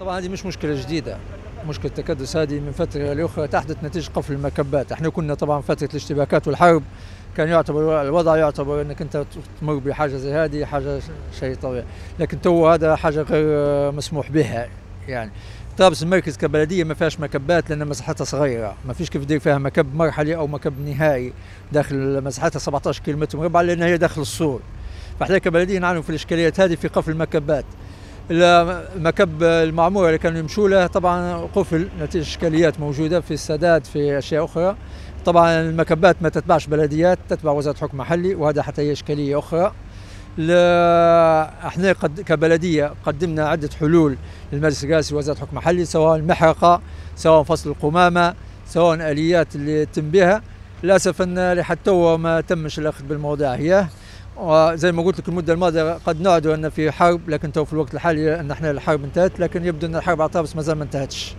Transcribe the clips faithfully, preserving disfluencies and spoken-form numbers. طبعا هذه مش مشكله جديده، مشكله التكدس هذه من فتره لاخرى تحدث نتيجه قفل المكبات. احنا كنا طبعا فتره الاشتباكات والحرب كان يعتبر الوضع يعتبر انك انت تمر بحاجه زي هذه حاجه شيء طبيعي، لكن تو هذا حاجه غير مسموح بها. يعني طرابلس المركز كبلديه ما فيهاش مكبات لان مساحتها صغيره، ما فيش كيف تدير فيها مكب مرحلي او مكب نهائي داخل مساحتها سبعطاش كيلو متر مربع لان هي داخل السور. فاحنا كبلديه نعانوا في الاشكاليات هذه في قفل المكبات. المكب المعمور اللي كانوا يمشوا له طبعا قفل نتيجه اشكاليات موجوده في السداد في اشياء اخرى. طبعا المكبات ما تتبعش بلديات، تتبع وزاره حكم محلي، وهذا حتى هي اشكاليه اخرى. احنا قد كبلديه قدمنا عده حلول للمجلس الرئاسي وزاره حكم محلي، سواء المحرقه، سواء فصل القمامه، سواء الاليات اللي تم بها. للاسف ان لحتى هو ما تمش الاخذ بالمواضيع هي، وزي ما قلت لك المده الماضيه قد نعد ان في حرب، لكن تو في الوقت الحالي ان احنا الحرب انتهت، لكن يبدو ان الحرب على طرابلس ما زال ما انتهتش.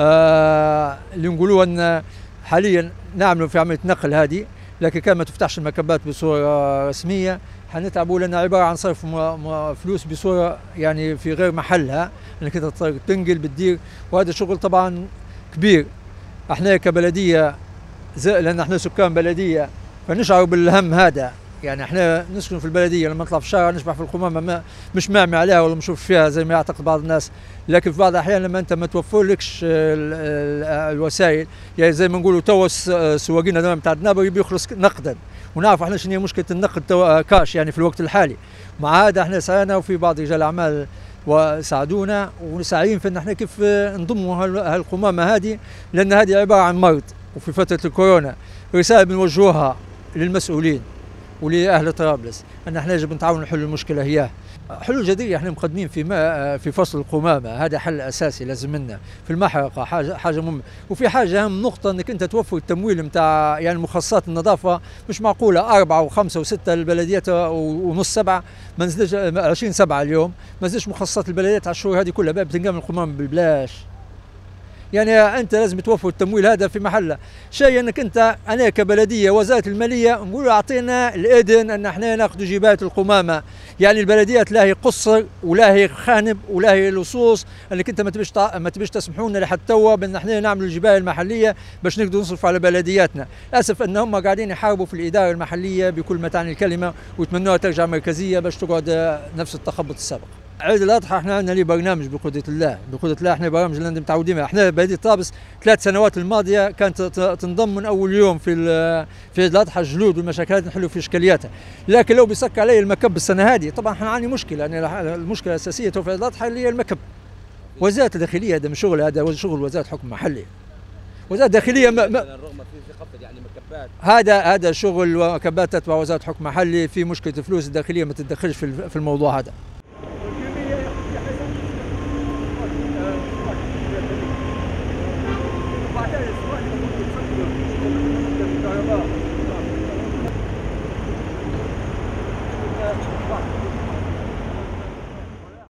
آه اللي نقولوه ان حاليا نعملوا في عمليه نقل هذه، لكن كان ما تفتحش المكبات بصوره رسميه حنتعبوا، لان عباره عن صرف فلوس بصوره يعني في غير محلها، انك انت تنقل بتدير، وهذا شغل طبعا كبير. احنا كبلديه لان احنا سكان بلديه فنشعر بالهم هذا. يعني احنا نسكن في البلديه، لما نطلع في الشارع نشبح في القمامه ما مش معمي عليها ولا مشوف فيها زي ما يعتقد بعض الناس، لكن في بعض الاحيان لما انت ما توفرلكش الوسائل، يعني زي ما نقولوا تو السواقين هذول بتاع الدنابر يبي يخلص نقدا، ونعرف احنا شنو هي مشكله النقد تو كاش يعني في الوقت الحالي. مع هذا احنا سعينا وفي بعض رجال الاعمال وساعدونا وساعيين في ان احنا كيف نضموا هالقمامه هذه، لان هذه عباره عن مرض. وفي فتره الكورونا رساله بنوجهوها للمسؤولين ولاهل طرابلس ان احنا يجب نتعاون نحل المشكله هياه. حلول جذريه احنا مقدمين في في فصل القمامه، هذا حل اساسي لازم لنا. في المحرقه حاجه حاجه مهمه، وفي حاجه اهم نقطه انك انت توفر التمويل نتاع يعني مخصصات النظافه. مش معقوله اربعه وخمسه وسته البلديات ونص سبعه ما نزلش عشرين سبعه اليوم ما نزلش مخصصات البلديات على الشهور هذه كلها، باب تنقام القمامه بالبلاش. يعني انت لازم توفر التمويل هذا في محله، شيء انك انت انا كبلديه وزاره الماليه نقول اعطينا الاذن ان احنا ناخذ جيبات القمامه، يعني البلديات لا هي قصر ولا هي خانب ولا هي لصوص، انك انت ما تبيش ما تبيش تسمحونا لحد توا بان احنا نعملوا الجبال المحليه باش نقدروا نصرفوا على بلدياتنا، للاسف ان هم قاعدين يحاربوا في الاداره المحليه بكل ما تعني الكلمه، ويتمنوها ترجع مركزيه باش تقعد نفس التخبط السابق. عيد الاضحى احنا عندنا ليه برنامج بقدره الله، بقدره الله احنا برامج اللي عندنا متعودين. احنا بلديه طرابلس ثلاث سنوات الماضيه كانت تنضم من اول يوم في في عيد الاضحى الجلود والمشاكل نحلوا في اشكالياتها، لكن لو بيسك علي المكب السنه هذه طبعا حنعاني مشكله. يعني المشكله الاساسيه في عيد الاضحى اللي هي المكب. وزاره الداخليه هذا من شغل، هذا شغل وزاره حكم محلي. وزاره الداخليه ما ما الرغم في قفل يعني مكبات، هذا هذا شغل ومكبات تتبع وزاره حكم محلي. في مشكله فلوس الداخليه ما تتدخلش في الموضوع هذا.